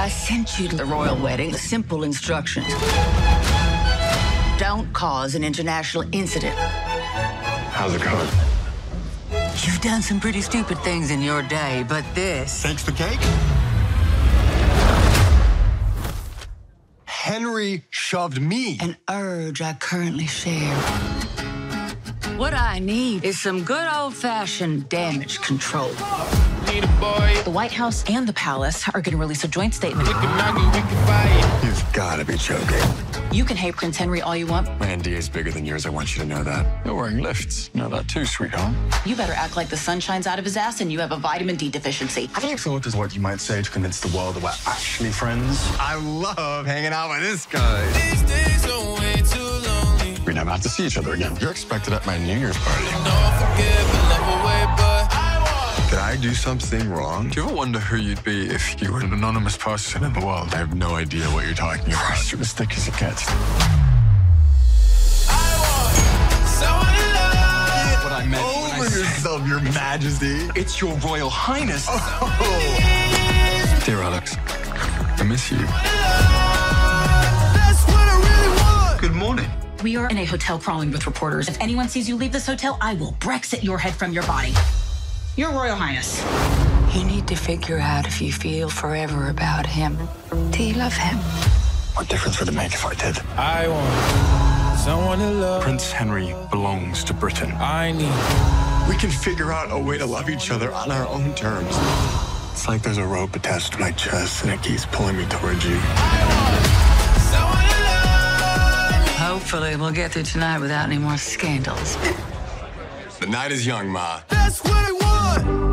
I sent you to the royal wedding with simple instructions. Don't cause an international incident. How's it going? You've done some pretty stupid things in your day, but this... Takes the cake? Henry shoved me. An urge I currently share. What I need is some good old-fashioned damage control. The White House and the Palace are going to release a joint statement. You've got to be joking. You can hate Prince Henry all you want. My NDA is bigger than yours. I want you to know that. You're wearing lifts. Know that too, sweetheart. You better act like the sun shines out of his ass and you have a vitamin D deficiency. I think thought is what you might say to convince the world that we're actually friends. I love hanging out with this guy. These days are way too lonely. We never have to see each other again. You're expected at my New Year's party. Don't forget the love away, but did I do something wrong? Do you ever wonder who you'd be if you were an anonymous person in the world? I have no idea what you're talking about. Christ, you're as thick as it gets. What I meant over yourself, Your Majesty. It's Your Royal Highness. Oh. Dear Alex, I miss you. That's what I really want. Good morning. We are in a hotel crawling with reporters. If anyone sees you leave this hotel, I will Brexit your head from your body. Your Royal Highness. You need to figure out if you feel forever about him. Do you love him? What difference would it make if I did? I want someone to love. Prince Henry belongs to Britain. I need. We can figure out a way to love each other on our own terms. It's like there's a rope attached to my chest and it keeps pulling me towards you. I want someone to love me. Hopefully we'll get through tonight without any more scandals. The night is young, Ma. That's what I want!